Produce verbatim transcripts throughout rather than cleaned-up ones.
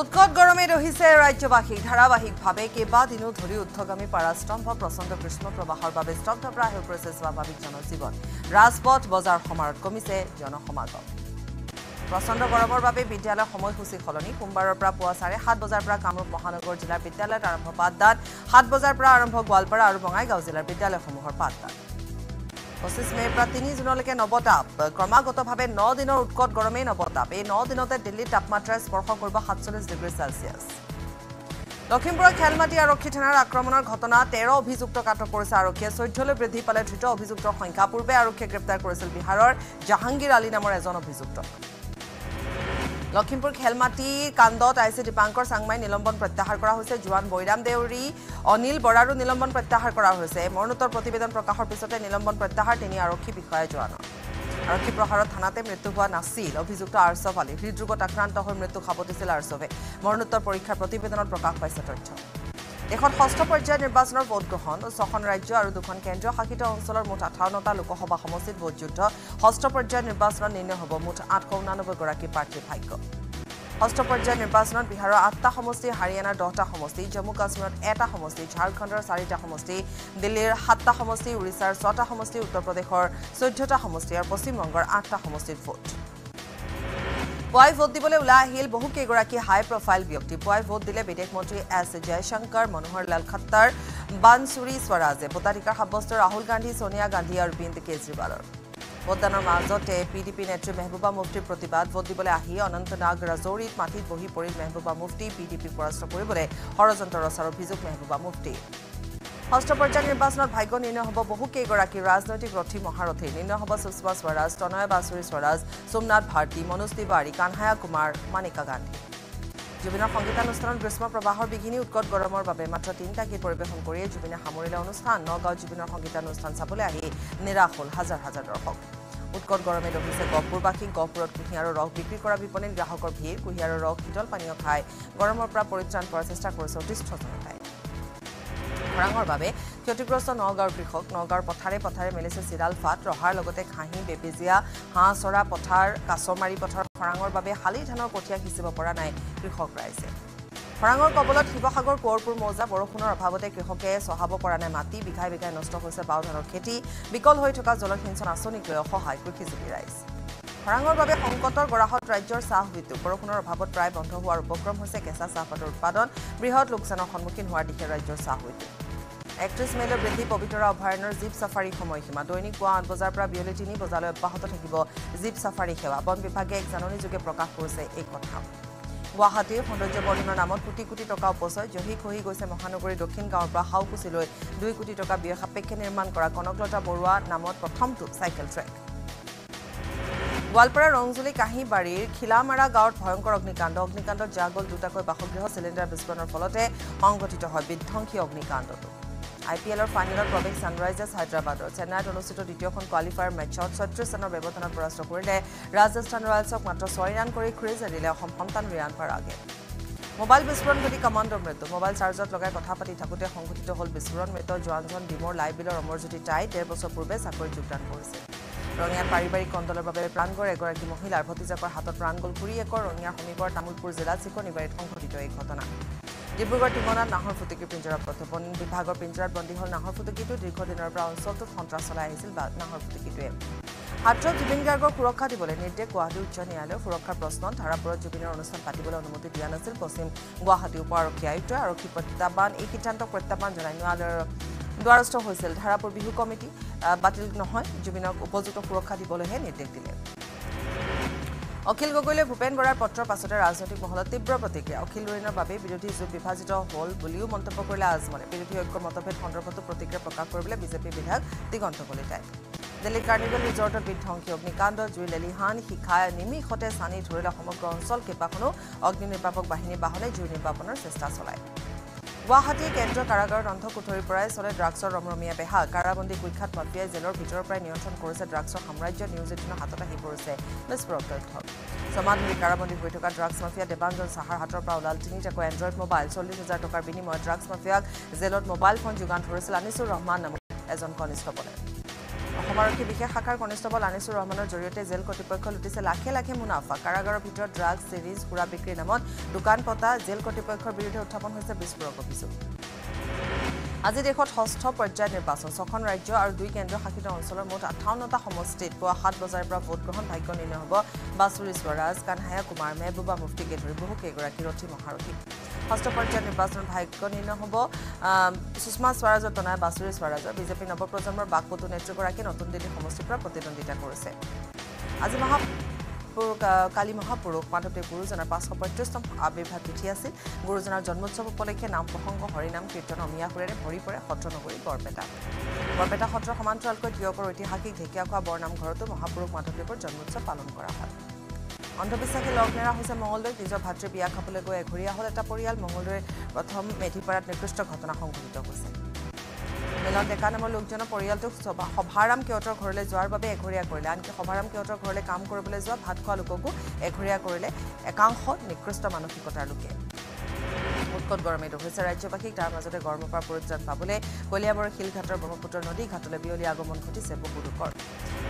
উৎকট গৰমে ৰহিছে ৰাজ্যবাসী ধাৰাবাহিকভাবে কেইবাদিনো ধৰি উদ্ধগামী পাৰাস্তম্ভ প্ৰচণ্ড গ্ৰীষ্ম প্ৰবাহৰ বাবে স্তব্ধপ্ৰায় হৈ পৰিছে স্বাভাৱিক জনজীৱন ৰাজপথ বজাৰ সমাৰত কমিছে জনসমাগম প্ৰচণ্ড গৰমৰ বাবে বিদ্যালয় সময়সূচী সলনি সোমবাৰৰ পৰা পুৱা চাৰে সাত বজাৰ পৰা কামৰূপ মহানগৰ জিলাৰ বিদ্যালয়ত আৰম্ভ পাঠদান সাত বজাৰ পৰা আৰম্ভ গোৱালপাৰা আৰু বঙাইগাঁও জিলাৰ বিদ্যালয়সমূহৰ পাঠদান পঁচিছ মে'ৰ পৰা তিনি জুনলৈকে নৱতাপ ক্ৰমাগতভাৱে ন দিনৰ উৎকট গৰমে নৱতাপ এই ন দিনতে দিল্লীৰ তাপমাত্ৰা স্পৰ্শ কৰিব সাতচল্লিছ ডিগ্ৰী চেলছিয়াছ লখিমপুৰৰ খেলমাটি আৰক্ষী থানাৰ আক্ৰমণৰ ঘটনা তেৰ অভিযুক্তক আটক কৰিছে আৰক্ষীয়ে চৈধ্যলৈ বৃদ্ধি পালে ধৃত অভিযুক্তৰ সংখ্যা পূৰ্বে আৰক্ষীয়ে গ্ৰেপ্তাৰ কৰিছিল বিহাৰৰ জাহাংগীৰ আলী নামৰ এজন অভিযুক্তক লখিমপুৰ খেলমাটি কাণ্ডত আইচি দীপাংকৰ চাংমাই নিলম্বন প্ৰত্যাহাৰ কৰা হৈছে জুৱান বৈৰাম দেউৰী অনিল বৰাৰো নিলম্বন প্ৰত্যাহাৰ কৰা হৈছে মৰণোত্তৰ প্ৰতিবেদন প্ৰকাশৰ পিছতে নিলম্বন প্ৰত্যাহাৰ তিনি আৰক্ষী বিষয়া জোৱানৰ আৰক্ষী প্ৰহাৰত থানাতে মৃত্যু হোৱা নাছিল অভিযুক্ত আৰশফ আলী হৃদৰোগত আক্ৰান্ত হৈ মৃত্যু সাৱটিছিল আৰশফে মৰণোত্তৰ পৰীক্ষাৰ প্ৰতিবেদনত প্ৰকাশ পাইছে তথ্য দেশত ষষ্ঠ পৰ্যায়ৰ নিৰ্বাচনৰ ভোট গ্ৰহণ ছখন ৰাজ্য আৰু দুখন কেন্দ্ৰীয় শাসিত অঞ্চলৰ মুঠ আঠাৱন্নটা লোকসভা সমষ্টিত ভোটযুদ্ধ ষষ্ঠ পৰ্যায়ৰ নিৰ্বাচনত নিৰ্ণয় হ'ব মুঠ আঠশ ঊনানব্বৈ গৰাকী প্ৰাৰ্থীৰ ভাগ্য ষষ্ঠ পৰ্যায়ৰ নিৰ্বাচনত বিহাৰৰ আঠটা সমষ্টি হাৰিয়ানাৰ দহটা সমষ্টি জম্মু কাশ্মীৰত এটা সমষ্টি ঝাৰখণ্ডৰ চাৰিটা সমষ্টি দিল্লীৰ সাতটা সমষ্টি উৰিষ্যাৰ ছটা সমষ্টি উত্তৰ প্ৰদেশৰ চৈধ্যটা সমষ্টি আৰু পশ্চিমবংগৰ আঠটা সমষ্টিত ভোট পুৱাই ভোট দিবলৈ ওলাই আহিল বহু কেইগৰাকী হাই প্ৰফাইল ব্যক্তি পুৱাই ভোট দিলে বিদেশ মন্ত্ৰী এছ জয়শংকৰ মনোহৰ লাল খট্টাৰ বানচুৰী স্বৰাজে ভোটাধিকাৰ সাব্যস্ত ৰাহুল গান্ধী সোনিয়া গান্ধী আৰু অৰবিন্দ কেজৰিৱালৰ ভোটদানৰ মাজতে পি ডি পি নেত্ৰী মেহবুবা মুফটিৰ প্ৰতিবাদ ভোট দিবলৈ আহি অনন্তনাগ ৰাজৌৰীত মাটিত বহি পৰিল মেহবুবা মুফটি পি ডি পিক পৰাস্ত কৰিবলৈ ষড়যন্ত্ৰ ৰচাৰ অভিযোগ মেহবুবা মুফটি ষষ্ঠ পৰ্যায়ৰ নিৰ্বাচনত ভাগ্য নিৰ্ণয় হ'ব বহু কেইগৰাকী ৰাজনৈতিক ৰথী মহাৰথী নিৰ্ণয় হ'ব সুষমা স্বৰাজ তনয় বাছুৰী স্বৰাজ সোমনাথ ভাৰ্তী মনোজ তিৱাৰী কানহায়া কুমাৰ মানিকা গান্ধী জুবিনৰ সংগীতানুষ্ঠানত গ্ৰীষ্ম প্ৰবাহৰ বিঘিনি উৎকট গৰমৰ বাবে মাত্ৰ তিনিটা গীত পৰিৱেশন কৰিয়ে জুবিনে সামৰিলে অনুষ্ঠান নগাঁও জুবিনৰ সংগীতানুষ্ঠান চাবলৈ আহি নিৰাশ হ'ল হাজাৰ হাজাৰ দৰ্শক উৎকট গৰমে দহিছে গহপুৰবাসী গহপুৰত কুঁহিয়াৰৰ ৰস বিক্ৰী কৰা বিপণীত গ্ৰাহকৰ ভিৰ কুঁহিয়াৰৰ ৰস শীতল পানীয় খাই গৰমৰ পৰা পৰিত্ৰাণ পোৱাৰ চেষ্টা কৰিছে অতিষ্ঠ জনতাই খৰাঙৰ বাবে ক্ষতিগ্ৰস্ত নগাঁৱৰ কৃষক নগাঁৱৰ পথাৰে পথাৰে মেলিছে চিৰাল ফাট ৰহাৰ লগতে খাঁহি বেবেজীয়া হাঁহ চৰা পথাৰ কাছমাৰী পথাৰ খৰাঙৰ বাবে শালি ধানৰ কঠীয়া সিঁচিব পৰা নাই কৃষক ৰাইজে খৰাঙৰ কবলত শিৱসাগৰ কোঁৱৰপুৰ মৌজা বৰষুণৰ অভাৱতে কৃষকে চহাব পৰা নাই মাটি বিঘাই বিঘাই নষ্ট হৈছে বাও ধানৰ খেতি বিকল হৈ থকা জলসিঞ্চন আঁচনিক লৈ অসহায় কৃষিজীৱী ৰাইজ খৰাঙৰ বাবে সংকটৰ গৰাহত ৰাজ্যৰ চাহ উদ্যোগ বৰষুণৰ অভাৱত প্ৰায় বন্ধ হোৱাৰ উপক্ৰম হৈছে কেঁচা চাহপাতৰ উৎপাদন বৃহৎ লোকচানৰ সন্মুখীন হোৱাৰ দিশে ৰাজ্যৰ চাহ উদ্যোগ একত্ৰিছ মে'লৈ বৃদ্ধি পবিতৰা অভয়াৰণ্যৰ জীপ ছাফাৰী সময়সীমা দৈনিক পুৱা আঠ বজাৰ পৰা বিয়লি তিনি বজালৈ অব্যাহত থাকিব জীপ ছাফাৰী সেৱা বন বিভাগে এক জাননীযোগে প্ৰকাশ কৰিছে এই কথা গুৱাহাটীৰ সৌন্দৰ্য বৰ্ধনৰ নামত কোটি কোটি টকা অপচয় জহি খহি গৈছে মহানগৰীৰ দক্ষিণ গাঁৱৰ পৰা হাওকুচিলৈ দুই কোটি টকা ব্যয় সাপেক্ষে নিৰ্মাণ কৰা কনকলতা বৰুৱা নামত প্ৰথমটো চাইকেল ট্ৰেক গোৱালপাৰা ৰংজুলি কাঁহীবাৰীৰ খিলামাৰা গাঁৱত ভয়ংকৰ অগ্নিকাণ্ড অগ্নিকাণ্ডত জাহ গ'ল দুটাকৈ বাসগৃহ চিলিণ্ডাৰ বিস্ফোৰণৰ ফলতে সংঘটিত হয় বিধ্বংসী অগ্নিকাণ্ডটো আই পি এলৰ ফাইনেলত প্ৰৱেশ ছানৰাইজাৰ্ছ হায়দৰাবাদৰ চেন্নাইত অনুষ্ঠিত দ্বিতীয়খন কোৱালিফায়াৰ মেচত ছয়ত্ৰিছ ৰানৰ ব্যৱধানত পৰাস্ত কৰিলে ৰাজস্থান ৰয়েলছক মাত্ৰ ছয় ৰান কৰি ক্ৰীজ এৰিলে অসম সন্তান ৰিয়ান পৰাগে মোবাইল বিস্ফোৰণ ঘটি কামাণ্ডৰ মৃত্যু মোবাইল চাৰ্জত লগাই কথা পাতি থাকোঁতে সংঘটিত হ'ল বিস্ফোৰণ মৃত জোৱানজন ডিমৰ লাইবিলৰ অমৰজ্যোতি টাই ডেৰ বছৰ পূৰ্বে চাকৰিত যোগদান কৰিছিল ৰঙিয়াৰ পাৰিবাৰিক কন্দলৰ বাবে প্ৰাণ গ'ল এগৰাকী মহিলাৰ ভতিজাকৰ হাতত প্ৰাণ গ'ল খুৰীয়েকৰ ৰঙিয়াৰ সমীপৰ তামোলপুৰ জিলাৰ চিকনিবাৰীত সংঘটিত এই ঘটনা ডিব্ৰুগড় টিমনাত নাহৰ ফুটুকী পিঞ্জৰা প্ৰত্যৰ্পণ বিভাগৰ পিঞ্জৰাত বন্দী হ'ল নাহৰ ফুটুকীটো দীৰ্ঘদিনৰ পৰা অঞ্চলটোত সন্ত্ৰাস চলাই আহিছিল বা নাহৰ ফুটুকীটোৱে হাতত জুবিন গাৰ্গক সুৰক্ষা দিবলৈ নিৰ্দেশ গুৱাহাটী উচ্চ ন্যায়ালয়ৰ সুৰক্ষাৰ প্ৰশ্নত ধাৰাপুৰত জুবিনৰ অনুষ্ঠান পাতিবলৈ অনুমতি দিয়া নাছিল পশ্চিম গুৱাহাটী উপ আৰক্ষী আয়ুক্তই আৰক্ষী প্ৰত্যাহ্বান এই সিদ্ধান্তক প্ৰত্যাহ্বান জনাই ন্যায়ালয়ৰ দ্বাৰস্থ হৈছিল ধাৰাপুৰ বিহু কমিটি বাতিল নহয় জুবিনক উপযুক্ত সুৰক্ষা দিবলৈহে নিৰ্দেশ দিলে অখিল গগৈলৈ ভূপেন বৰাৰ পত্ৰৰ পাছতে ৰাজনৈতিক মহলত তীব্ৰ প্ৰতিক্ৰিয়া অখিল ৰুইনৰ বাবে বিৰোধী জোট বিভাজিত হ'ল বুলিও মন্তব্য কৰিলে আজমলে বিৰোধী ঐক্যৰ মতভেদ সন্দৰ্ভতো প্ৰতিক্ৰিয়া প্ৰকাশ কৰিবলৈ বিজেপি বিধায়ক দিগন্ত কলিতাই দিল্লীৰ কাৰ্নিভেল ৰিজৰ্টত বিধ্বংসী অগ্নিকাণ্ড জুই লেলিহান শিখা নিমিষতে চানি ধৰিলে সমগ্ৰ অঞ্চল কেইবাখনো অগ্নি নিৰ্বাপক বাহিনী বাহনে জুই নিৰ্বাপনৰ চেষ্টা চলায় গুৱাহাটীৰ কেন্দ্ৰীয় কাৰাগাৰত অন্ধ কোঠৰীৰ পৰাই চলে ড্ৰাগছৰ ৰমৰমীয়া বেহা কাৰাবন্দী কুখ্যাত মাফিয়াই জেলৰ ভিতৰৰ পৰাই নিয়ন্ত্ৰণ কৰিছে ড্ৰাগছৰ সাম্ৰাজ্য নিউজিলেণ্ডৰ হাতত আহি পৰিছে বিস্ফোৰক তথ্য ছমাহ ধৰি কাৰাবন্দী হৈ থকা ড্ৰাগছ মাফিয়া দেৱাঞ্জন চাহাৰ হাতৰ পৰা ওলাল তিনিটাকৈ এণ্ড্ৰইড মোবাইল চল্লিছ হাজাৰ টকাৰ বিনিময়ত ড্ৰাগছ মাফিয়াক জেলত মোবাইল ফোন যোগান ধৰিছিল আনিছুৰ ৰহমান নামৰ এজন কনিষ্টবলে অসমাৰক্ষী বিশেষ শাখাৰ কনিষ্টবল আনিছুৰ ৰহমানৰ জৰিয়তে জেল কৰ্তৃপক্ষ লুটিছে লাখে লাখে মুনাফা কাৰাগাৰৰ ভিতৰত ড্ৰাগ সিৰিজ পুৰা বিক্ৰী নামত দোকান পতা জেল কৰ্তৃপক্ষৰ বিৰুদ্ধে উত্থাপন হৈছে বিস্ফোৰক অভিযোগ আজি দেশত ষষ্ঠ পৰ্যায়ৰ নিৰ্বাচন ছখন ৰাজ্য আৰু দুই কেন্দ্ৰ শাসিত অঞ্চলৰ মুঠ আঠাৱন্নটা সমষ্টিত পুৱা সাত বজাৰ পৰা ভোট গ্ৰহণ ভাগ্য নিৰ্ণয় হ'ব বাসুৰি স্বৰাজ কানহায়া কুমাৰ মেহবুবা মুফতিকে ধৰি বহু কেইগৰাকী ৰথী মহাৰথী ষষ্ঠ পৰ্যায়ৰ নিৰ্বাচন ভাগ্য নিৰ্ণয় হ'ব সুষমা স্বৰাজৰ তনায় বাসুৰি স্বৰাজৰ বিজেপি নৱপ্ৰজন্মৰ বাকপটু নেতৃগৰাকীয়ে নতুন দিল্লী সমষ্টিৰ পৰা প্ৰতিদ্বন্দ্বিতা কৰিছে আজি মহা কালি মহাপুৰুষ মাধৱদেৱ গুৰুজনাৰ পাঁচশ পঁয়ত্ৰিশতম আবিৰ্ভাৱ তিথি আছিল গুৰুজনাৰ জন্মোৎসৱ উপলক্ষে নাম প্ৰসংগ হৰিনাম কীৰ্তন অমিয়া সুৰেৰে ভৰি পৰে সত্ৰ নগৰী বৰপেটা বৰপেটা সত্ৰৰ সমান্তৰালকৈ তিয়কৰ ঐতিহাসিক ঢেকীয়াখোৱা বৰনামঘৰতো মহাপুৰুষ মাধৱদেৱৰ জন্মোৎসৱ পালন কৰা হয় অন্ধবিশ্বাসী লগনেৰা হৈছে মঙলদৈত নিজৰ ভাতৃ বিয়া খাবলৈ গৈ এঘৰীয়া হ'ল এটা পৰিয়াল মঙলদৈৰ প্ৰথম মেধিপাৰাত নিকৃষ্ট ঘটনা সংঘটিত হৈছে মেলন ডেকা নামৰ লোকজনৰ পৰিয়ালটোক সভাৰাম কেওটৰ ঘৰলৈ যোৱাৰ বাবে এঘৰীয়া কৰিলে আনকি সভাৰাম কেওটৰ ঘৰলৈ কাম কৰিবলৈ যোৱা ভাত খোৱা লোককো এঘৰীয়া কৰিলে একাংশ নিকৃষ্ট মানসিকতাৰ লোকে উৎকট গৰমে দহিছে ৰাজ্যবাসীক তাৰ মাজতে গৰমৰ পৰা পৰিত্ৰাণ পাবলৈ কলিয়াবৰৰ শিলঘাটৰ ব্ৰহ্মপুত্ৰ নদী ঘাটলৈ বিয়লি আগমন ঘটিছে বহু লোকৰ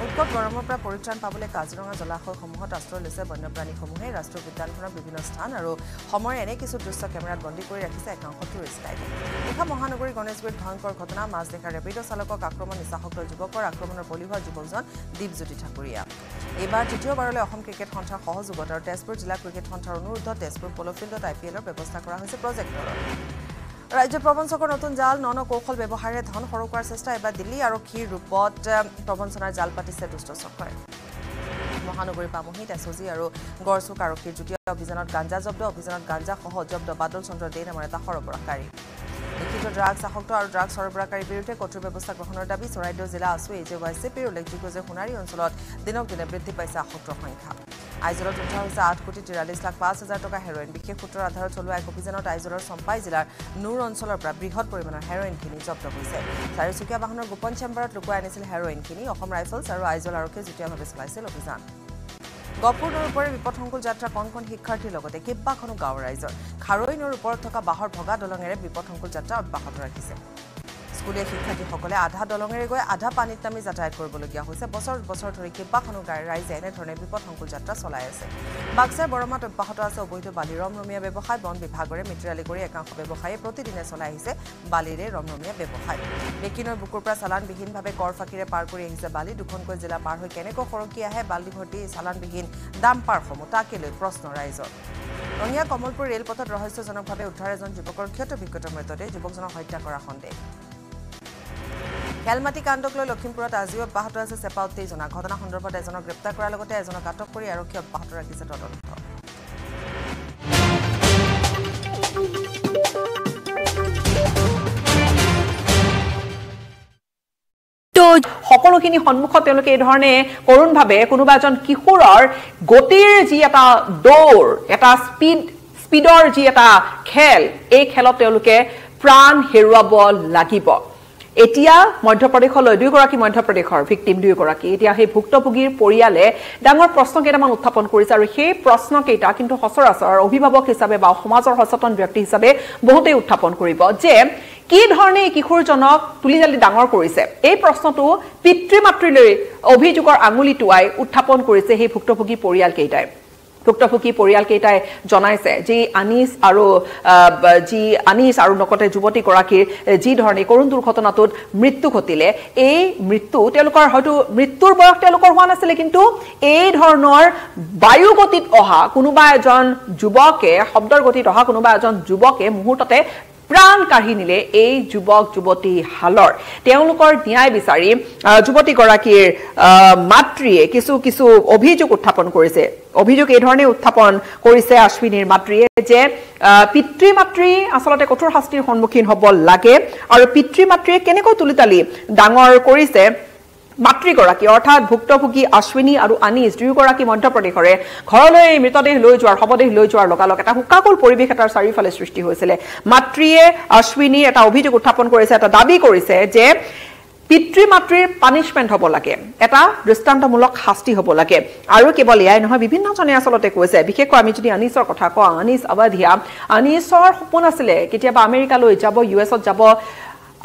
উৎকট গৰমৰ পৰা পৰিত্ৰাণ পাবলৈ কাজিৰঙা জলাশয়সমূহত আশ্ৰয় লৈছে বন্যপ্ৰাণীসমূহে ৰাষ্ট্ৰীয় উদ্যানখনৰ বিভিন্ন স্থান আৰু সময়ৰ এনে কিছু দৃশ্য কেমেৰাত বন্দী কৰি ৰাখিছে একাংশ টুৰিষ্ট গাইডে ঢাকা মহানগৰী গণেশগুৰিত ভয়ংকৰ ঘটনা মাজনিশা ৰেপিড' চালকক আক্ৰমণ নিচাসক্ত যুৱকৰ আক্ৰমণৰ বলি হোৱা যুৱকজন দীপজ্যোতি ঠাকুৰীয়া এইবাৰ তৃতীয়বাৰলৈ অসম ক্ৰিকেট সন্থাৰ সহযোগত আৰু তেজপুৰ জিলা ক্ৰিকেট সন্থাৰ অনুৰোধত তেজপুৰ প'ল' ফিল্ডত আই পি এলৰ ব্যৱস্থা কৰা হৈছে প্ৰজেক্টৰ राज्य प्रवंचकर नतुन जाल नन कौशल व्यवहारे धन सरकार चेष्टा एबार दिल्ली आरक्षीर रूपत प्रवंचनार जाल पातिसे दुष्ट चक्र महानगरी पामोहित एसोजी और गड़चोक आरक्षीर जुटिया अभियान गांजा जब्द अभियान गांजा सह जब्द बादल चंद्र दे नाम सरबराहकारी लिखित ड्राग्स आसक्त और ड्राग्स सरबराहकार विरुदे कठोर व्यवस्था ग्रहण दाबी चराइदेव जिला आसु ए जे वाई सी पिर उल्लेखयोग्य जो सोनारी अंचल दिनक दिने बृद्धि पाई आसक्तर संख्या आइजलत उठा হৈছে आठ कोटी तिरालिश लाख पाँच हजार टका हेरोइन विशेष सूत्रों आधार चलवा एक अभियान आइजलर चम्पाई जिलार नूर अंचलर पर बृहत परिमाणर हेरोइनखिनि जब्त হৈছে चारिचकिया वाहनर गोपन चेम्बारत लुकुवाई आनिছিল हेरोइनखिनि অসম ৰাইফলছ আৰু আইজল আৰক্ষীয়ে যুটীয়াভাৱে চলাইছিল অভিযান গহপুৰ নৈৰ ওপৰে বিপদসংকুল যাত্ৰা কণ কণ শিক্ষাৰ্থীৰ লগতে কেইবাখনো গাঁৱৰ ৰাইজৰ খাৰৈ নৈৰ ওপৰত থকা বাঁহৰ ভগা দলঙেৰে বিপদসংকুল যাত্ৰা অব্যাহত ৰাখিছে স্কুলীয়া শিক্ষাৰ্থীসকলে আধা দলঙেৰে গৈ আধা পানীত নামি যাতায়াত কৰিবলগীয়া হৈছে বছৰ বছৰ ধৰি কেইবাখনো গাঁৱৰ ৰাইজে এনেধৰণে বিপদসংকুল যাত্ৰা চলাই আছে বাক্সাৰ বৰমাত অব্যাহত আছে অবৈধ বালি ৰমৰমীয়া ব্যৱসায় বন বিভাগৰে মিত্ৰালি কৰি একাংশ ব্যৱসায়ী প্ৰতিদিনে চলাই আহিছে বালিৰে ৰমৰমীয়া ব্যৱসায় বেকিনৰ বুকুৰ পৰা চালানবিহীনভাৱে কৰ ফাঁকিৰে পাৰ কৰি আহিছে বালি দুখনকৈ জিলা পাৰ হৈ কেনেকৈ সৰকি আহে বালি ভৰ্তি চালানবিহীন দামপাৰসমূহ তাকে লৈ প্ৰশ্ন ৰাইজৰ ৰঙিয়া কমলপুৰ ৰেলপথত ৰহস্যজনকভাৱে উদ্ধাৰ এজন যুৱকৰ ক্ষতবিক্ষত মৃতদেহ যুৱকজনক হত্যা কৰা সন্দেহ খেলমাটি কাণ্ডক লৈ লখিমপুৰত আজিও অব্যাহত আছে চেপা উত্তেজনা ঘটনা সন্দৰ্ভত এজনক গ্ৰেপ্তাৰ কৰাৰ লগতে এজনক আটক কৰি আৰক্ষী অব্যাহত ৰাখিছে তদন্ত সকলোখিনি সন্মুখত তেওঁলোকে এই ধৰণে কৰুণভাৱে কোনোবাজন কিশোৰৰ গতিৰ যি এটা দৌৰ এটা স্পীড স্পীডৰ যি এটা খেল এই খেলত তেওঁলোকে প্ৰাণ হেৰুৱাব লাগিব এতিয়া মধ্যপ্ৰদেশলৈ দুইগৰাকী মধ্যপ্ৰদেশৰ ভিকটিম দুইগৰাকী এতিয়া সেই ভুক্তভোগীৰ পৰিয়ালে ডাঙৰ প্ৰশ্ন কেইটামান উত্থাপন কৰিছে আৰু সেই প্ৰশ্ন কেইটা কিন্তু সচৰাচৰ অভিভাৱক হিচাপে বা সমাজৰ সচেতন ব্যক্তি হিচাপে বহুতেই উত্থাপন কৰিব যে কি ধৰণে এই কিশোৰজনক তুলি জালি ডাঙৰ কৰিছে এই প্ৰশ্নটো পিতৃ মাতৃলৈ অভিযোগৰ আঙুলিটোৱাই উত্থাপন কৰিছে সেই ভুক্তভোগী পৰিয়াল কেইটাই ভুক্তভোগী পৰিয়াল কেইটাই জনাইছে যে আনিছ আৰু যি আনিছ আৰু নকতে যুৱতীগৰাকীৰ যি ধৰণে কৰুণ দুৰ্ঘটনাটোত মৃত্যু ঘটিলে এই মৃত্যু তেওঁলোকৰ হয়তো মৃত্যুৰ বয়স তেওঁলোকৰ হোৱা নাছিলে কিন্তু এই ধৰণৰ বায়ুগতিত অহা কোনোবা এজন যুৱকে শব্দৰ গতিত অহা কোনোবা এজন যুৱকে মুহূৰ্ততে প্ৰাণ কাঢ়ি নিলে এই যুৱক যুৱতী হালৰ তেওঁলোকৰ ন্যায় বিচাৰি যুৱতীগৰাকীৰ মাতৃয়ে কিছু কিছু অভিযোগ উত্থাপন কৰিছে অভিযোগ এই ধৰণে উত্থাপন কৰিছে আশ্বিনীৰ মাতৃয়ে যে পিতৃ মাতৃ আচলতে কঠোৰ শাস্তিৰ সন্মুখীন হ'ব লাগে আৰু পিতৃ মাতৃয়ে কেনেকৈ তুলিতালি ডাঙৰ কৰিছে মাতৃগৰাকী অৰ্থাৎ ভুক্তভোগী আশ্বিনী আৰু আনিছ দুয়োগৰাকী মধ্যপ্ৰদেশৰে ঘৰলৈ মৃতদেহ লৈ যোৱাৰ শৱদেহ লৈ যোৱাৰ লগালগ এটা হুকাকুল পৰিৱেশ এটাৰ চাৰিওফালে সৃষ্টি হৈছিলে মাতৃয়ে আশ্বিনীৰ এটা অভিযোগ উত্থাপন কৰিছে এটা দাবী কৰিছে যে পিতৃ মাতৃৰ পানিশমেণ্ট হ'ব লাগে এটা দৃষ্টান্তমূলক শাস্তি হ'ব লাগে আৰু কেৱল এয়াই নহয় বিভিন্নজনে আচলতে কৈছে বিশেষকৈ আমি যদি আনিছৰ কথা কওঁ আনিছ আৱাধিয়া আনিছৰ সপোন আছিলে কেতিয়াবা আমেৰিকালৈ যাব ইউ এছত যাব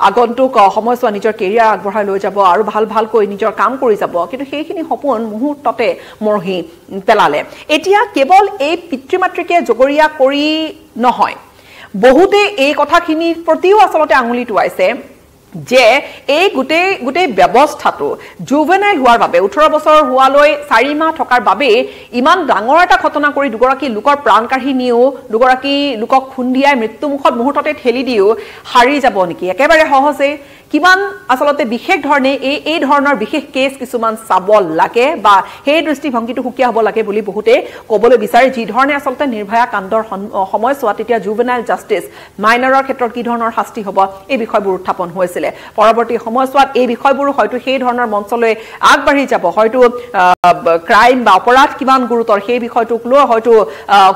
আগন্তুক সময়ছোৱা নিজৰ কেৰিয়াৰ আগবঢ়াই লৈ যাব আৰু ভাল ভাল কৈ নিজৰ কাম কৰি যাব কিন্তু সেইখিনি সপোন মুহূৰ্ততে মৰহি পেলালে এতিয়া কেৱল এই পিতৃমাতৃকে জগৰীয়া কৰি নহয় বহুতে এই কথাখিনিৰ প্ৰতিও আচলতে আঙুলি টোৱাইছে যে এই গুটে গুটে ব্যৱস্থাটো জুভেনাইল হোৱাৰ বাবে eighteen বছৰ হোৱালৈ চাৰি মাহ থকাৰ বাবে ইমান ডাঙৰ এটা ঘটনা কৰি দুগৰাকী লোকৰ প্ৰাণ কাঢ়ি নিও দুগৰাকী লোকক খুন্দিয়াই মৃত্যুমুখত মুহূৰ্ততে ঠেলি দিও হাৰি যাব নেকি একেবাৰে সহজে কিমান আসলতে বিশেষ ধৰণে এই এই ধৰণৰ বিশেষ কেছ কিছুমান চাব লাগে বা হেই দৃষ্টিভংগীটো হুকিয়া হ'ব লাগে বুলি বহুতে কবলৈ বিচাৰি যি ধৰণে আসলতে নিৰ্ভয়া কাণ্ডৰ সময় সোৱাত এতিয়া জুভেনাইল জাস্টিস মাইনৰৰ ক্ষেত্ৰত কি ধৰণৰ শাস্তি হ'ব এই বিষয়বোৰ উত্থাপন হৈছিল পৰৱৰ্তী সময় সোৱাত এই বিষয়বোৰ হয়তো সেই ধৰণৰ মঞ্চলৈ আগবাঢ়ি যাব হয়তো ক্ৰাইম বা অপৰাধ কিমান গুৰুতৰ সেই বিষয়টোক লৈ হয়তো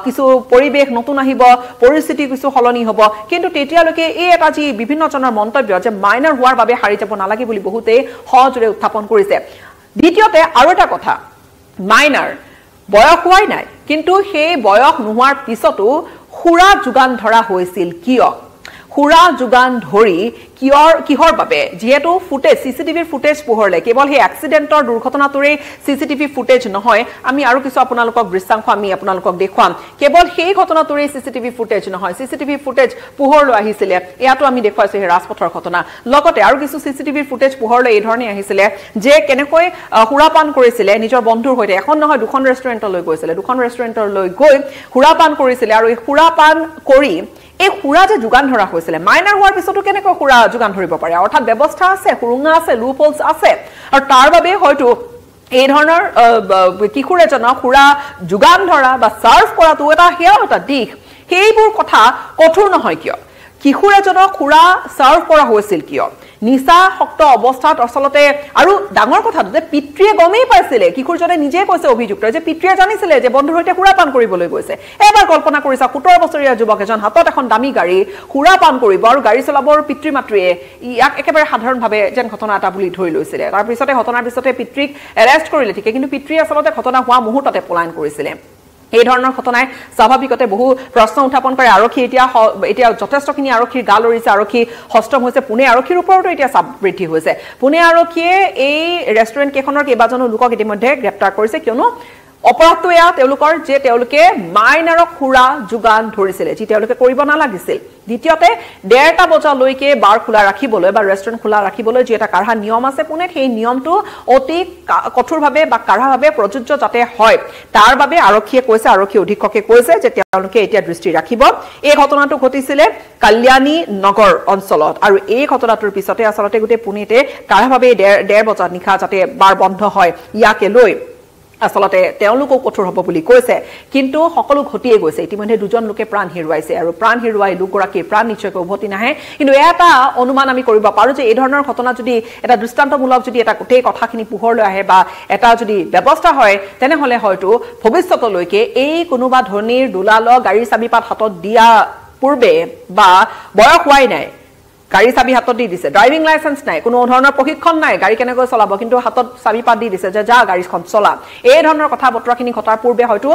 কিছু পৰিবেশ নতুন আহিব পৰিস্থিতি কিছু সলনি হ'ব কিন্তু তেতিয়ালৈকে এই এটা যি বিভিন্নজনৰ মন্তব্য যে মাইনৰ হোৱাৰ বাবে হাৰি যাব নালাগে বুলি বহুতে হজৰে উত্থাপন কৰিছে দ্বিতীয়তে আৰু এটা কথা মাইনৰ বয়স হোৱাই নাই কিন্তু সেই বয়স নোৱাৰ পিছতো খুৰা যোগান ধৰা হৈছিল কিয় খুৰা যোগান ধৰি কিহৰ কিহৰ বাবে যেটো ফুটেজ সিসিটিভি ফুটেজ পোহৰলে কেৱল হে এক্সিডেন্টৰ দুৰ্ঘটনাটোৰে সিসিটিভি ফুটেজ নহয় আমি আৰু কিছু আপোনালোকক দৃশ্যাংশ আমি আপোনালোকক দেখুৱাম কেৱল সেই ঘটনাটোৰে সিসিটিভি ফুটেজ নহয় সিসিটিভি ফুটেজ পোহৰলৈ আহিছিল ইয়াটো আমি দেখুৱাইছো হে ৰাজপথৰ ঘটনা লগতে আৰু কিছু সিসিটিভি ফুটেজ পোহৰলৈ এই ধৰণে আহিছিল যে কেনেকৈ হুৰাপান কৰিছিল নিজৰ বন্ধুৰ হৈতে এখন নহয় দুখন ৰেষ্টুৰেণ্টলৈ গৈছিল দুখন ৰেষ্টুৰেণ্টলৈ গৈ হুৰাপান কৰিছিল আৰু এই হুৰাপান কৰি এই হুৰা যে যোগান ধৰা হৈছিল মাইনৰ হোৱাৰ পিছতো কেনেকৈ হুৰা যোগান ধৰিব পাৰে অৰ্থাৎ ব্যৱস্থা আছে হুৰুঙা আছে লুপহোলস আছে আৰু তাৰ বাবে হয়তো এই ধৰণৰ কিকুৰেজন হুৰা যোগান ধৰা বা সাৰ্ভ কৰাটো এটা হেয়া এটা দিক সেইবোৰ কথা কঠোৰ নহয় কিয় কিকুৰেজন হুৰা সাৰ্ভ কৰা হৈছিল কিয় নিসা শক্ত অৱস্থাত আসলতে আৰু ডাঙৰ কথা যে পিতৃয়ে গমেই পাইছিল কিকুৰজনে নিজে কৈছে অভিযুক্ত যে পিতৃয়ে জানিছিল যে বন্ধুৰ হৈতে হুৰাপান কৰিবলৈ গৈছে এবাৰ কল্পনা কৰিছা সত্তৰ বছৰীয়া যুৱকজন হাতত এখন দামী গাড়ী হুৰাপান কৰিব আৰু গাড়ী চলাবৰ পিতৃ মাতৃয়ে ইয়াক একেবাৰে সাধাৰণভাৱে যেন ঘটনা এটা বুলি ধৰি লৈছিল তাৰ পিছতে ঘটনাৰ পিছতে পিতৃক এৰেষ্ট কৰিলে ঠিকে কিন্তু পিতৃয়ে আসলতে ঘটনা হোৱা মুহূৰ্ততে পলায়ন কৰিছিল এই ধৰণৰ ঘটনাই স্বাভাৱিকতে বহু প্ৰশ্ন উত্থাপন কৰে আৰক্ষী এতিয়া এতিয়া যথেষ্টখিনি আৰক্ষীৰ গাল লৰিছে আৰক্ষী হস্তম হৈছে পুনে আৰক্ষীৰ ওপৰতো এতিয়া চাপ বৃদ্ধি হৈছে পুনে আৰক্ষীয়ে এই ৰেষ্টুৰেণ্ট কেখনৰ কেইবাজনো লোকক ইতিমধ্যে গ্ৰেপ্তাৰ কৰিছে কিয়নো অপৰাধটো এয়া তেওঁলোকৰ যে তেওঁলোকে মাইনৰক হুৰা যোগান ধৰিছিল যি তেওঁলোকে কৰিব নালাগিছিল দ্বিতীয়তে ডেৰটা বজালৈকে বাৰ খোলা ৰাখিবলৈ বা ৰেষ্টুৰেণ্ট খোলা ৰাখিবলৈ যে এটা কাঢ়া নিয়ম আছে পুনেত সেই নিয়মটো অতি কঠোৰভাৱে বা কাঢ়াভাৱে প্ৰযোজ্য যাতে হয় তাৰ বাবে আৰক্ষীয়ে কৈছে আৰক্ষী অধীক্ষকে কৈছে যে তেওঁলোকে এতিয়া দৃষ্টি ৰাখিব এই ঘটনাটো ঘটিছিল কল্যাণী নগৰ অঞ্চলত আৰু এই ঘটনাটোৰ পিছতে আসলতে গোটেই পুনেতে কাঢ়াভাৱে ডেৰ বজাত নিশা যাতে বাৰ বন্ধ হয় ইয়াকে লৈ আসলতে তেওঁলোকক কঠোৰ হ'ব বুলি কৈছে কিন্তু সকলো ঘটিয়ে গৈছে ইতিমধ্যে দুজন লোকে প্ৰাণ হেৰুৱাইছে আৰু প্ৰাণ হেৰুৱাই লোকগৰাকীৰ প্ৰাণ নিশ্চয়কৈ উভতি নাহে কিন্তু এটা অনুমান আমি কৰিব পাৰোঁ যে এই ধৰণৰ ঘটনা যদি এটা দৃষ্টান্তমূলক যদি এটা গোটেই কথাখিনি পোহৰলৈ আহে বা এটা যদি ব্যৱস্থা হয় তেনেহ'লে হয়তো ভৱিষ্যতলৈকে এই কোনোবা ধনীৰ দুলাল গাড়ীৰ চাবিপাত হাতত দিয়া পূৰ্বে বা বয়স হোৱাই নাই গাড়ী চাবি হাতত দি দিছে ড্ৰাইভিং লাইসেন্স নাই কোনো ধৰণৰ প্ৰশিক্ষণ নাই গাড়ী কেনেকৈ চলাব কিন্তু হাতত চাবি পাত দি দিছে যে যা গাড়ীখন চলা এই ধৰণৰ কথা বতৰাখিনি ঘটাৰ পূৰ্বে হয়তো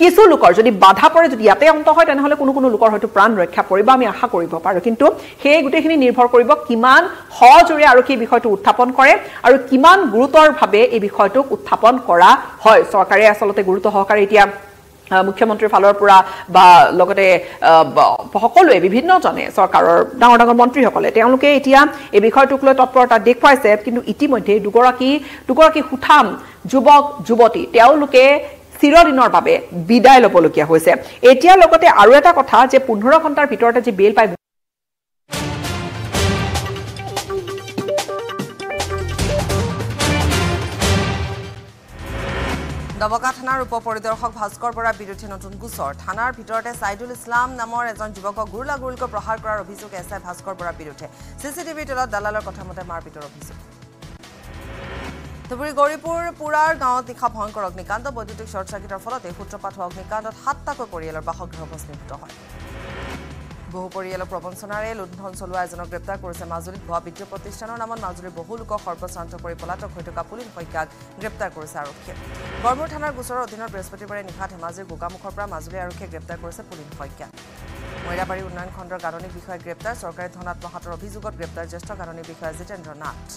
কিছু লোকৰ যদি বাধা পৰে যদি ইয়াতে অন্ত হয় তেনেহলে কোনো কোনো লোকৰ হয়তো প্ৰাণ ৰক্ষা পৰিব আমি আশা কৰিব পাৰো কিন্তু সেই গোটেইখিনি নিৰ্ভৰ কৰিব কিমান সজোৰে আৰু কি বিষয়টো উত্থাপন কৰে আৰু কিমান গুৰুতৰভাৱে এই বিষয়টোক উত্থাপন কৰা হয় চৰকাৰে আসলতে গুৰুত্ব সহকাৰে এতিয়া মুখ্যমন্ত্ৰী ফালৰ পৰা বা লগতে সকলোৱে বিভিন্ন জনে সৰকাৰৰ ডাঙৰ ডাঙৰ মন্ত্ৰী সকলে তেওঁলোকে এতিয়া এই বিষয়টোক লৈ তৎপৰতা দেখুৱাইছে কিন্তু ইতিমধ্যে দুগৰাকী দুগৰাকী হুঠাম যুৱক যুৱতী তেওঁলোকে চিৰদিনৰ বাবে বিদায় লবলগীয়া হৈছে এতিয়া লগতে আৰু এটা কথা যে পোন্ধৰ ঘণ্টাৰ ভিতৰতে যে বেল পাই দবকা থানাৰ উপপৰিদৰ্শক ভাস্কৰ বৰা বিৰুদ্ধে নতুন গোচৰ থানাৰ ভিতৰতে সাইদুল ইছলাম নামৰ এজন যুৱকক গুৰুলা গুৰুলকৈ প্ৰহাৰ কৰাৰ অভিযোগ এছআই ভাস্কৰ বৰা বিৰুদ্ধে সিসিটিভি তলত দালালৰ কথা মতে মাৰপিটৰ অভিযোগ তবুৰি গৌৰীপুৰ পুৰাৰ গাঁৱত নিশা ভয়ংকৰ অগ্নিকাণ্ড বৈদ্যুতিক শ্বৰ্ট চাৰ্কিটৰ ফলত এই সূত্ৰপাত হোৱা অগ্নিকাণ্ডত সাতটাকৈ পৰিয়ালৰ বাসগৃহ ভস্মীভূত হয় বহু পৰিয়ালৰ প্ৰবঞ্চনাৰে লুণ্ঠন চলোৱা এজনক গ্ৰেপ্তাৰ কৰিছে মাজুলীত ভুৱা বিত্তীয় প্ৰতিষ্ঠানৰ নামত মাজুলীৰ বহু লোকক সৰ্বশান্ত কৰি পলাতক হৈ থকা পুলিচ শইকীয়াক গ্ৰেপ্তাৰ কৰিছে আৰক্ষীয়ে গড়মূৰ থানাৰ গোচৰৰ অধীনত বৃহস্পতিবাৰে নিশা ধেমাজিৰ গোকামুখৰ পৰা মাজুলী আৰক্ষীয়ে গ্ৰেপ্তাৰ কৰিছে পুলিচ শইকীয়া ময়ৰাবাড়ি উন্নয়ন খণ্ডৰ গাঁথনি বিষয়া গ্ৰেপ্তাৰ চৰকাৰে ধনাত্মক হাতৰ অভিযোগত গ্ৰেপ্তাৰ জ্যেষ্ঠ গাঁথনি বিষয়া জিতেন্দ্ৰ নাথ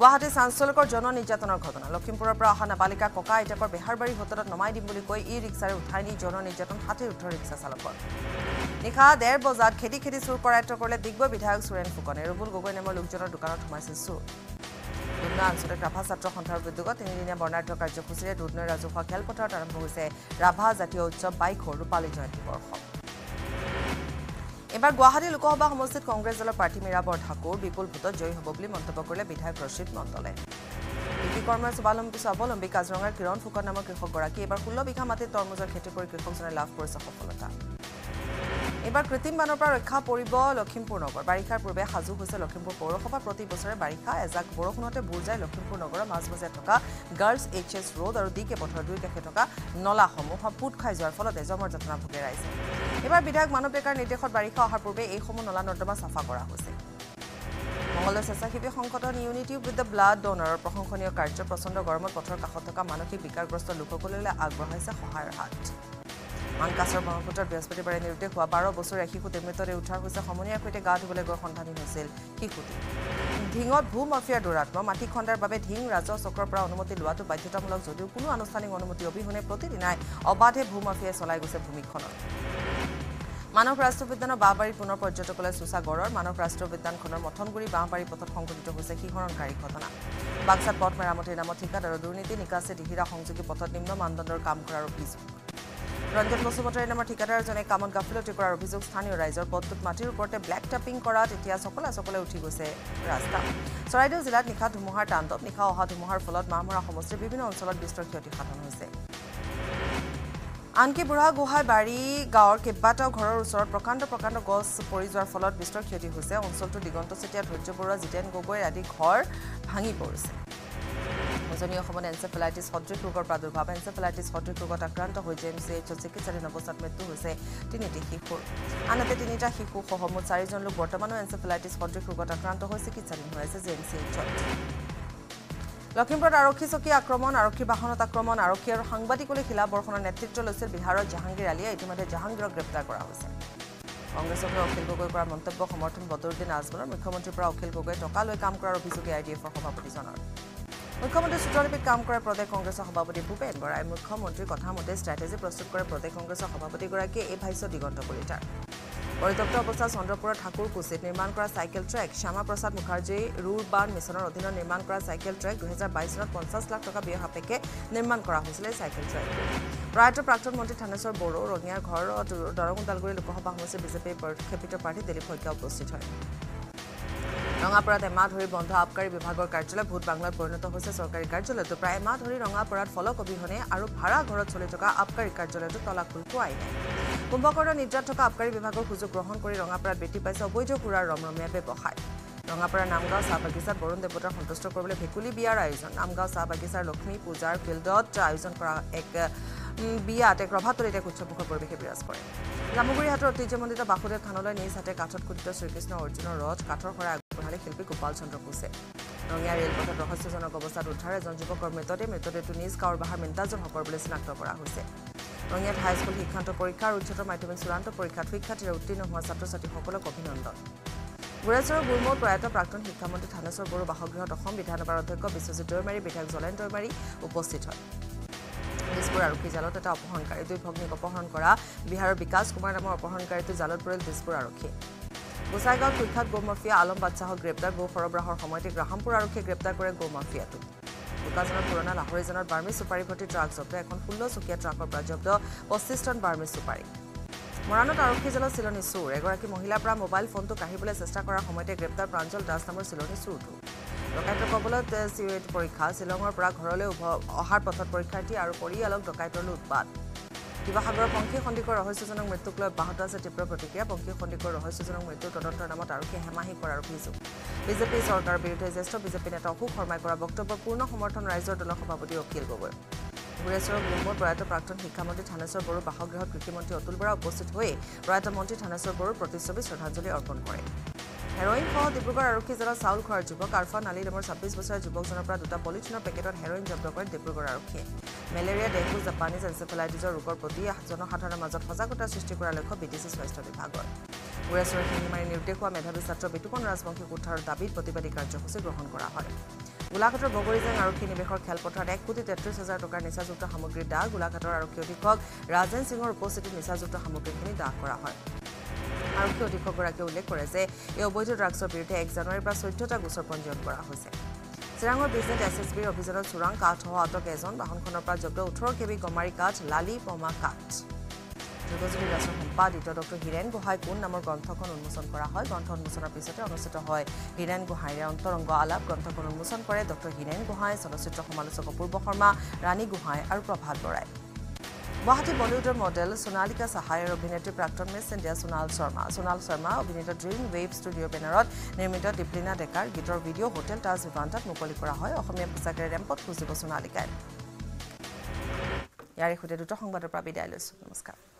গুৱাহাটী চাঞ্চলকৰ জন নিৰ্যাতনৰ ঘটনা লখিমপুৰৰ পৰা অহা নাবালিকা ককা আইতাকৰ বেহাৰবাৰী হোটেলত নমাই দিম বুলি কৈ ই ৰিক্সাৰে উঠাই নি জন নিৰ্যাতন হাতে উঠৰ ৰিক্সা চালকৰ নিশা ডেৰ বজাত খেতি খেতি চুৰ কৰা আয়ত্ব কৰিলে ডিগবৈ বিধায়ক সুৰেণ ফুকনে ৰুবুল গগৈ নামৰ লোকজনৰ দোকানত সোমাইছিল চুৰ দুধনৈ আঞ্চলিক ৰাভা ছাত্ৰ সন্থাৰ উদ্যোগত তিনিদিনীয়া বৰ্ণাঢ্য কাৰ্যসূচীৰে দুধনৈ ৰাজহুৱা খেলপথাৰত আৰম্ভ হৈছে ৰাভা জাতীয় উৎসৱ বাইশৰ ৰূপালী জয়ন্তী বৰ্ষ এবাৰ গুৱাহাটী লোকসভা সমষ্টিত কংগ্ৰেছ দলৰ প্ৰাৰ্থী মীৰাবৰ ঠাকুৰ বিপুল ভোটত জয়ী হ'ব বুলি মন্তব্য কৰিলে বিধায়ক ৰচিদ মণ্ডলে কৃষি কৰ্মৰ স্বাৱলম্বী স্বাৱলম্বী কাজিৰঙাৰ কিৰণ ফুকন নামৰ কৃষকগৰাকী এবাৰ ষোল্ল বিঘা মাটিত তৰমুজৰ খেতি কৰি কৃষকজনে লাভ কৰিছে সফলতা এবাৰ কৃত্ৰিম বানৰ পৰা ৰক্ষা পৰিব লখিমপুৰ নগৰ বাৰিষাৰ পূৰ্বে সাজু হৈছে লখিমপুৰ পৌৰসভা প্ৰতি বছৰে বাৰিষা এজাক বৰষুণতে বুৰ যায় লখিমপুৰ নগৰৰ মাজমজিয়া থকা গাৰ্লছ এইচ এছ ৰোড আৰু ডি কে পথৰ দুই কাষে থকা নলাসমূহ পুট খাই যোৱাৰ ফলতে জমৰ যন্ত্ৰণা ভুগি ৰাইছে এবাৰ বিধায়ক মানৱ ডেকাৰ নিৰ্দেশত বাৰিষা অহাৰ পূৰ্বে এইসমূহ নলা নৰ্দমা চাফা কৰা হৈছে মংগলদৈ স্বেচ্ছাসেৱী সংগঠন ইউনিটি উইথ দ্য ব্লাড ডনাৰৰ প্ৰশংসনীয় কাৰ্য প্ৰচণ্ড গৰমত পথৰ কাষত থকা মানসিক বিকাৰগ্ৰস্ত লোকসকললৈ আগবঢ়াইছে সহায়ৰ হাত মানকাছৰ ব্ৰহ্মপুত্ৰত বৃহস্পতিবাৰে নিৰুদ্দেশ হোৱা বাৰ বছৰীয়া শিশুটিৰ মৃতদেহ উদ্ধাৰ হৈছে সমনীয়াৰ সৈতে গা ধুবলৈ গৈ সন্ধানী হৈছিল শিশুটি ঢিঙত ভূ মাফিয়াৰ দৌৰাত্ম্য মাটি খণ্ডাৰ বাবে ঢিং ৰাজহ চক্ৰৰ পৰা অনুমতি লোৱাটো বাধ্যতামূলক যদিও কোনো আনুষ্ঠানিক অনুমতি অবিহনে প্ৰতিদিনাই অবাধে ভূ মাফিয়াই চলাই গৈছে ভূমিখনত মানৱ ৰাষ্ট্ৰীয় উদ্যানৰ বাঁহবাৰী পুনৰ পৰ্যটকলৈ চোচা গড়ৰ মানৱ ৰাষ্ট্ৰীয় উদ্যানখনৰ মথনগুৰি বাঁহবাৰী পথত সংঘটিত হৈছে শিহৰণকাৰী ঘটনা বাক্সাত পথ মেৰামতিৰ নামত ঠিকাত আৰু দুৰ্নীতি নিকাছে দিহিৰা সংযোগী পথত নিম্ন মানদণ্ডৰ কাম কৰাৰ অভিযোগ ৰঞ্জন বসুমতাৰী নামৰ ঠিকাদাৰজনে কামত গাফিলতি কৰাৰ অভিযোগ স্থানীয় ৰাইজৰ পথটোত মাটিৰ ওপৰতে ব্লেক টেপিং কৰাত এতিয়া চকলা চকলে উঠি গৈছে ৰাস্তা চৰাইদেউ জিলাত নিশা ধুমুহাৰ তাণ্ডৱ নিশা অহা ধুমুহাৰ ফলত মাহমৰা সমষ্টিৰ বিভিন্ন অঞ্চলত বিস্তৰ ক্ষতি সাধন হৈছে আনকি বুঢ়াগোহাঁই বাৰী গাঁৱৰ কেইবাটাও ঘৰৰ ওচৰত প্ৰকাণ্ড প্ৰকাণ্ড গছ পৰি যোৱাৰ ফলত বিস্তৰ ক্ষতি হৈছে অঞ্চলটোৰ দিগন্ত চেতিয়া ধৈৰ্য বৰুৱা জিতেন গগৈ আদি ঘৰ ভাঙি পৰিছে উজনি অসমত এনচেফেলাইটিছ সদৃশ ৰোগৰ প্ৰাদুৰ্ভাৱ এনচেফেলাইটিছ সদৃশ ৰোগত আক্ৰান্ত হৈ জে এম চি এইচত চিকিৎসাধীন অৱস্থাত মৃত্যু হৈছে তিনিটি শিশুৰ আনহাতে তিনিটা শিশুসহ মুঠ চাৰিজন লোক বৰ্তমানো এনচেফেলাইটিছ সদৃশ ৰোগত আক্ৰান্ত হৈ চিকিৎসাধীন হৈ আছে জে এম চি এইচত লখিমপুৰত আৰক্ষী চকী আক্ৰমণ আৰক্ষী বাহনত আক্ৰমণ আৰক্ষী আৰু সাংবাদিকলৈ শিলাবৰ্ষণৰ নেতৃত্ব লৈছিল বিহাৰৰ জাহাংগীৰ আলীয়ে ইতিমধ্যে জাহাংগীৰক গ্ৰেপ্তাৰ কৰা হৈছে কংগ্ৰেছৰ পৰা অখিল গগৈ কৰা মন্তব্য সমৰ্থন বদৰুদ্দিন আজমলৰ মুখ্যমন্ত্ৰীৰ পৰা অখিল গগৈ টকা লৈ কাম কৰাৰ অভিযোগ এ আই ডি এফৰ সভাপতিজনৰ মুখ্যমন্ত্ৰী চুটলিপিত কাম কৰা প্ৰদেশ কংগ্ৰেছৰ সভাপতি ভূপেন বৰাই মুখ্যমন্ত্ৰীৰ কথা মতে ষ্ট্ৰেটেজি প্ৰস্তুত কৰে প্ৰদেশ কংগ্ৰেছৰ সভাপতিগৰাকীয়ে এই ভাষ্য দিগন্ত কলিতাৰ পৰিত্যক্ত অৱস্থাত চন্দ্ৰপুৰৰ ঠাকুৰকুছিত নিৰ্মাণ কৰা cycle track Shyama Prasad Mukherjee rurban মিছনৰ অধীনত নিৰ্মাণ কৰা চাইকেল ট্ৰেক দুহেজাৰ বাইছ চনত পঞ্চাছ লাখ টকা ব্যয় সাপেক্ষে নিৰ্মাণ কৰা হৈছিল এই চাইকেল ট্ৰেক প্ৰয়াত প্ৰাক্তন মন্ত্ৰী থানেশ্বৰ বড়ো ৰঙিয়াৰ ঘৰত দৰং ওদালগুৰি লোকসভা সমষ্টিৰ বিজেপিৰ পৰিক্ষেপিত প্ৰাৰ্থী দিলীপ শইকীয়া উপস্থিত হয় ৰঙাপাৰাত এমাহ ধৰি বন্ধ আবকাৰী বিভাগৰ কাৰ্যালয় ভোট বাংলাত পৰিণত হৈছে চৰকাৰী কাৰ্যালয়টো প্ৰায় এমাহ ধৰি ৰঙাপাৰাত ফলক অবিহনে আৰু ভাড়া ঘৰত চলি থকা আবকাৰী কাৰ্যালয়টো তলাখুল পোৱা নাই কুম্ভকৰ্ণৰ নিদ্ৰাত থকা আবকাৰী বিভাগৰ সুযোগ গ্ৰহণ কৰি ৰঙাপাৰাত বৃদ্ধি পাইছে অবৈধ সুৰাৰ ৰমৰমীয়া ব্যৱসায় ৰঙাপাৰা নামগাঁও চাহ বাগিচাত বৰুণ দেৱতাক সন্তুষ্ট কৰিবলৈ ভেকুলী বিয়াৰ আয়োজন নামগাঁও চাহ বাগিচাৰ লক্ষ্মী পূজাৰ ফিল্ডত আয়োজন কৰা এক বিয়াত এক ৰভাতলিত এক উৎসৱমুখৰ পৰিৱেশে বিৰাজ কৰে জামুগুৰিহাটৰ ঐতিহ্যমণ্ডিত বাসুদেৱ থানলৈ নি ছাতে কাঠত খোদিত শ্ৰীকৃষ্ণ অৰ্জুনৰ ৰথ কাঠৰ শৰাই আগবঢ়ালে শিল্পী গোপাল চন্দ্ৰ কোচে ৰঙীয়া ৰেলপথত ৰহস্যজনক অৱস্থাত উদ্ধাৰ এজন যুৱকৰ মৃতদেহ মৃতদেহটো নিজ গাঁৱৰ বাহাৰ মিণ্টাজুল হকৰ বুলি চিনাক্ত কৰা হৈছে ৰঙিয়াত হাইস্কুল শিক্ষান্ত পৰীক্ষা আৰু উচ্চতৰ মাধ্যমিক চূড়ান্ত পৰীক্ষাত শিক্ষাৰ্থীৰে উত্তীৰ্ণ হোৱা ছাত্ৰ ছাত্ৰীসকলক অভিনন্দন গুৰাজৰ গুৰমৌৰ প্ৰয়াত প্ৰাক্তন শিক্ষামন্ত্ৰী থানেশ্বৰ বড়ো বাসগৃহত অসম বিধানসভাৰ অধ্যক্ষ বিশ্বজিৎ দৈমাৰী বিধায়ক জলেন দৈমাৰী উপস্থিত হয় দিছপুৰ আৰক্ষী জালত এটা অপহৰণকাৰী দুই ভগ্নীক অপহৰণ কৰা বিহাৰৰ বিকাশ কুমাৰ নামৰ অপহৰণকাৰীটো জালত পৰিল দিছপুৰ আৰক্ষীয়ে গোসাইগাঁৱত কুখ্যাত গৌ মাফিয়া আলম বাদশ্বাহক গ্ৰেপ্তাৰ গৌ সৰবৰাহৰ সময়তে গ্ৰাহামপুৰ আৰক্ষীয়ে গ্ৰেপ্তাৰ কৰে গৌ মাফিয়াটো ঢোকাজানৰ পুৰণা লাহৰীজানৰ বাৰ্মিজ চুপাৰী ভৰ্তি ট্ৰাক জব্দ এখন ষোল্ল চকীয়া ট্ৰাকৰ পৰা জব্দ পঁচিছ টন বাৰ্মিজ চুপাৰী মৰাণত আৰক্ষী জালত চিলনী চোৰ এগৰাকী মহিলাৰ পৰা মোবাইল ফোনটো কাঢ়িবলৈ চেষ্টা কৰাৰ সময়তে গ্ৰেপ্তাৰ প্ৰাঞ্জল দাস নামৰ চিলনী চোৰটো ডকাইতৰ কবলত চিউইট পৰীক্ষা শ্বিলঙৰ পৰা ঘৰলৈ অহাৰ পথত পৰীক্ষাৰ্থী আৰু পৰিয়ালক ডকাইতলৈ উৎপাত শিৱসাগৰৰ পংখী সন্দিকৈ ৰহস্যজনক মৃত্যুক লৈ অব্যাহত আছে তীব্ৰ প্ৰতিক্ৰিয়া পংখী সন্দিকৈ ৰহস্যজনক মৃত্যুৰ তদন্তৰ নামত আৰক্ষীয়ে হেমাহি কৰাৰ অভিযোগ বিজেপি চৰকাৰৰ বিৰুদ্ধে জ্যেষ্ঠ বিজেপি নেতা অশোক শৰ্মাই কৰা বক্তব্যৰ পূৰ্ণ সমৰ্থন ৰাইজৰ দলৰ সভাপতি অখিল গগৈ গুৰেশ্বৰৰ গুৰমৌৰ প্ৰয়াত প্ৰাক্তন শিক্ষামন্ত্ৰী থানেশ্বৰ বড়ো বাসগৃহত কৃষিমন্ত্ৰী অতুল বৰা উপস্থিত হৈ প্ৰয়াত মন্ত্ৰী থানেশ্বৰ বড়োৰ প্ৰতিচ্ছবি শ্ৰদ্ধাঞ্জলি অৰ্পণ কৰে হেৰইনসহ ডিব্ৰুগড় আৰক্ষী জালত চাউল খোৱাৰ যুৱক আৰফান আলী নামৰ ছাব্বিছ বছৰীয়া যুৱকজনৰ পৰা দুটা পলিথিনৰ পেকেটত হেৰইন জব্দ কৰে ডিব্ৰুগড় আৰক্ষীয়ে Malaria, dengue, Japanese encephalitis or rokor proti জনসাধাৰণৰ মাজত সজাগতা সৃষ্টি কৰাৰ লক্ষ্য বিটিসি স্বাস্থ্য বিভাগৰ। উৰাছৰ হিমাৰি নিউটে কোৱা মেধাবী ছাত্ৰ বিতুকন ৰাজবংশী উদ্ধাৰৰ দাবীত প্ৰতিবাদী কাৰ্যসূচী গ্ৰহণ কৰা হয়। গোলাঘাটৰ বগৰীজান আৰক্ষী নিবেশৰ খেলপথাৰত এক কোটি তেত্ৰিশ হাজাৰ টকাৰ নিচাযুক্ত সামগ্ৰী দাহ গোলাঘাটৰ আৰক্ষী অধীক্ষক ৰাজেন সিংৰ উপস্থিতিত নিচাযুক্ত সামগ্ৰীখিনি দাহ কৰা হয়। আৰক্ষী অধীক্ষকগৰাকীয়ে উল্লেখ কৰে যে এই অবৈধ ড্ৰাগছৰ বিৰুদ্ধে এক জানুৱাৰীৰ পৰা চৈধ্য টা গোচৰ পঞ্জীয়ন কৰা হৈছে। Serangor business S S B officer Surang Kat Ho Auto Kazon, Bahonkono Project, Utrokevi Gomari Kat, Lali Poma Kat. Jogosuri Raso Humpadi, Doctor Hiren Gohai Kun, Namor Gontokon Muson Korahoi, Gonton Musora Pisota, Onositohoi, Hiren Gohai, Torongo Alap, Gontokon Muson Kore, Doctor Hiren Gohai, Sonosito Homalusoko Purbohorma, Rani Gohai, or Prabhat Borai. Bahati Bollywood model Sonalika Sahai Obinetri Practon Miss India Sonal Sharma. Sonal Sharma Obinetri Dream Wave Studio Benarot, Nirmita Diplina Dekar, Guitar Video Hotel Taz Vivantat Mukoli Korahoi, Ohomia Pusakare Rampot Kuzibo Sonalika. Yari Hutedu Tongbata Prabidalus. Namaskar.